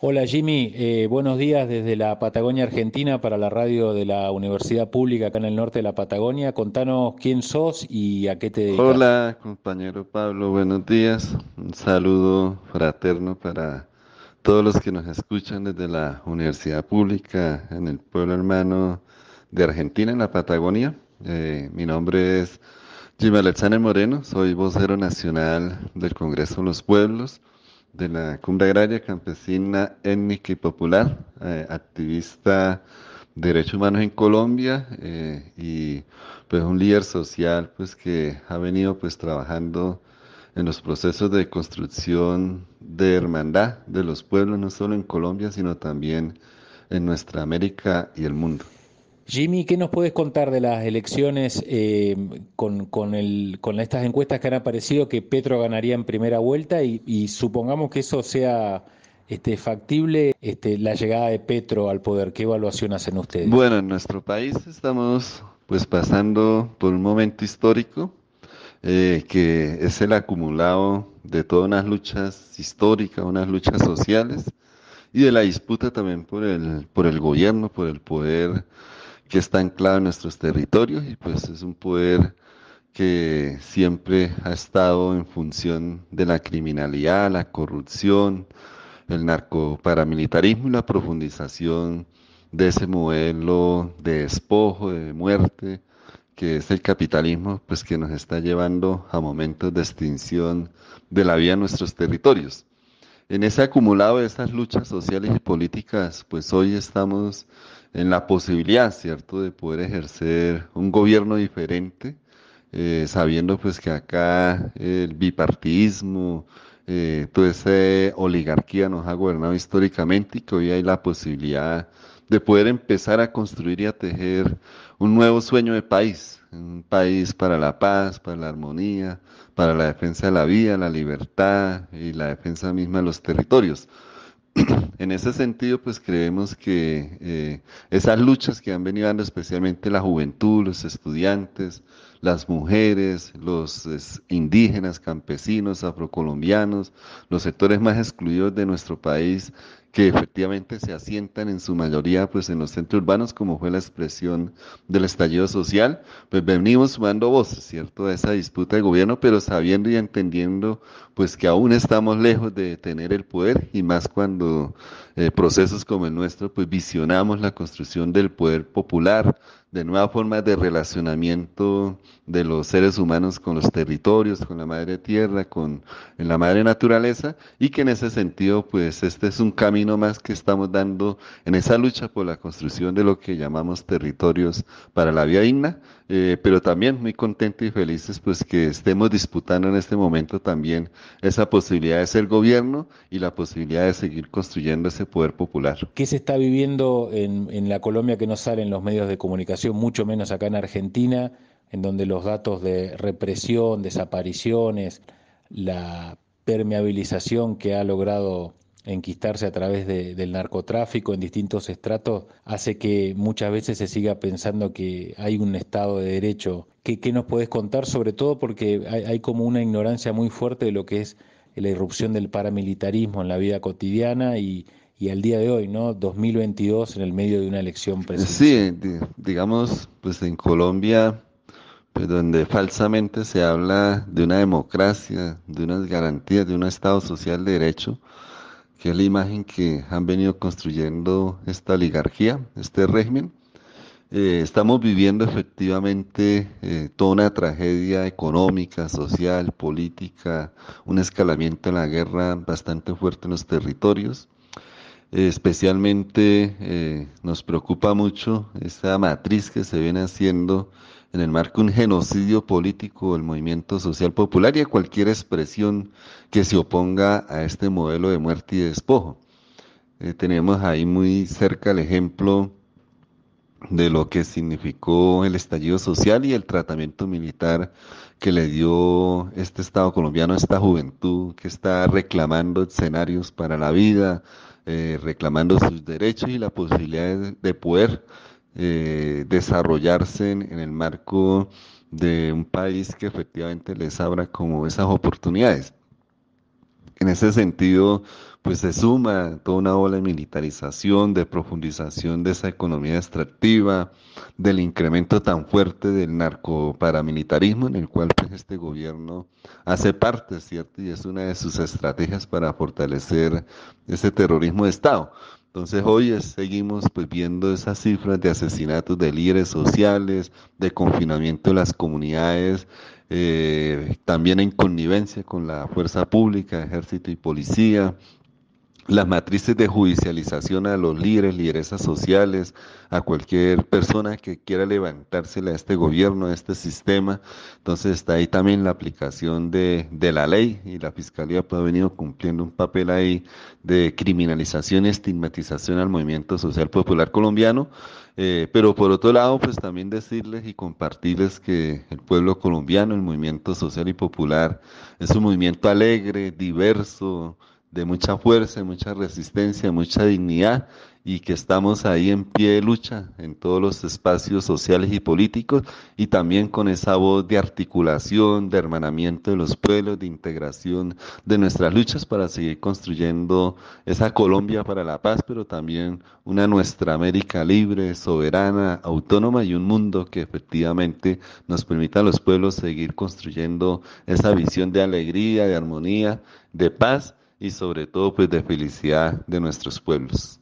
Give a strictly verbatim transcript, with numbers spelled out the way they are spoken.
Hola Jimmy, eh, buenos días desde la Patagonia Argentina para la radio de la Universidad Pública acá en el norte de la Patagonia. Contanos quién sos y a qué te dedicas. Hola compañero Pablo, buenos días. Un saludo fraterno para todos los que nos escuchan desde la Universidad Pública en el pueblo hermano de Argentina, en la Patagonia. Eh, mi nombre es Jimmy Alexander Moreno, soy vocero nacional del Congreso de los Pueblos, de la Cumbre Agraria, Campesina, Étnica y Popular, eh, activista de derechos humanos en Colombia eh, y pues un líder social pues que ha venido pues trabajando en los procesos de construcción de hermandad de los pueblos, no solo en Colombia, sino también en nuestra América y el mundo. Jimmy, ¿qué nos puedes contar de las elecciones eh, con, con, el, con estas encuestas que han aparecido que Petro ganaría en primera vuelta y, y supongamos que eso sea este, factible, este, la llegada de Petro al poder? ¿Qué evaluación hacen ustedes? Bueno, en nuestro país estamos pues pasando por un momento histórico eh, que es el acumulado de todas unas luchas históricas, unas luchas sociales y de la disputa también por el, por el gobierno, por el poder que está anclado en nuestros territorios y pues es un poder que siempre ha estado en función de la criminalidad, la corrupción, el narcoparamilitarismo y la profundización de ese modelo de despojo, de muerte, que es el capitalismo, pues que nos está llevando a momentos de extinción de la vida en nuestros territorios. En ese acumulado de esas luchas sociales y políticas, pues hoy estamos en la posibilidad, ¿cierto?, de poder ejercer un gobierno diferente, eh, sabiendo pues que acá el bipartidismo, eh, toda esa oligarquía nos ha gobernado históricamente y que hoy hay la posibilidad de poder empezar a construir y a tejer un nuevo sueño de país, un país para la paz, para la armonía, para la defensa de la vida, la libertad y la defensa misma de los territorios. En ese sentido, pues creemos que eh, esas luchas que han venido dando especialmente la juventud, los estudiantes, las mujeres, los es, indígenas, campesinos, afrocolombianos, los sectores más excluidos de nuestro país, que efectivamente se asientan en su mayoría pues en los centros urbanos, como fue la expresión del estallido social, pues venimos sumando voces, ¿cierto?, a esa disputa de gobierno, pero sabiendo y entendiendo pues que aún estamos lejos de tener el poder, y más cuando eh, procesos como el nuestro pues visionamos la construcción del poder popular, de nuevas formas de relacionamiento de los seres humanos con los territorios, con la madre tierra, con en la madre naturaleza, y que en ese sentido pues este es un camino más que estamos dando en esa lucha por la construcción de lo que llamamos territorios para la vida digna, eh, pero también muy contentos y felices pues que estemos disputando en este momento también esa posibilidad de ser gobierno y la posibilidad de seguir construyendo ese poder popular. ¿Qué se está viviendo en, en la Colombia que no sale en los medios de comunicación? Mucho menos acá en Argentina, en donde los datos de represión, desapariciones, la permeabilización que ha logrado enquistarse a través de, del narcotráfico en distintos estratos, hace que muchas veces se siga pensando que hay un Estado de Derecho? ¿Qué, qué nos podés contar? Sobre todo porque hay, hay como una ignorancia muy fuerte de lo que es la irrupción del paramilitarismo en la vida cotidiana y Y al día de hoy, ¿no? dos mil veintidós, en el medio de una elección presidencial. Sí, digamos, pues en Colombia, pues donde falsamente se habla de una democracia, de unas garantías, de un Estado social de derecho, que es la imagen que han venido construyendo esta oligarquía, este régimen. Eh, estamos viviendo efectivamente eh, toda una tragedia económica, social, política, un escalamiento en la guerra bastante fuerte en los territorios. Especialmente eh, nos preocupa mucho esa matriz que se viene haciendo en el marco de un genocidio político del movimiento social popular y a cualquier expresión que se oponga a este modelo de muerte y de despojo. Eh, tenemos ahí muy cerca el ejemplo de lo que significó el estallido social y el tratamiento militar que le dio este Estado colombiano a esta juventud que está reclamando escenarios para la vida, Eh, reclamando sus derechos y la posibilidad de, de poder eh, desarrollarse en, en el marco de un país que efectivamente les abra como esas oportunidades. En ese sentido, pues se suma toda una ola de militarización, de profundización de esa economía extractiva, del incremento tan fuerte del narcoparamilitarismo en el cual pues, este gobierno hace parte, ¿cierto? Y es una de sus estrategias para fortalecer ese terrorismo de Estado. Entonces hoy es, seguimos pues, viendo esas cifras de asesinatos de líderes sociales, de confinamiento de las comunidades, eh, también en connivencia con la fuerza pública, ejército y policía, las matrices de judicialización a los líderes, lideresas sociales, a cualquier persona que quiera levantársela a este gobierno, a este sistema. Entonces está ahí también la aplicación de, de la ley, y la Fiscalía pues, ha venido cumpliendo un papel ahí de criminalización y estigmatización al movimiento social popular colombiano. Eh, pero por otro lado, pues también decirles y compartirles que el pueblo colombiano, el movimiento social y popular, es un movimiento alegre, diverso, de mucha fuerza, mucha resistencia, mucha dignidad, y que estamos ahí en pie de lucha en todos los espacios sociales y políticos, y también con esa voz de articulación, de hermanamiento de los pueblos, de integración de nuestras luchas para seguir construyendo esa Colombia para la paz, pero también una nuestra América libre, soberana, autónoma, y un mundo que efectivamente nos permita a los pueblos seguir construyendo esa visión de alegría, de armonía, de paz, y sobre todo pues de felicidad de nuestros pueblos.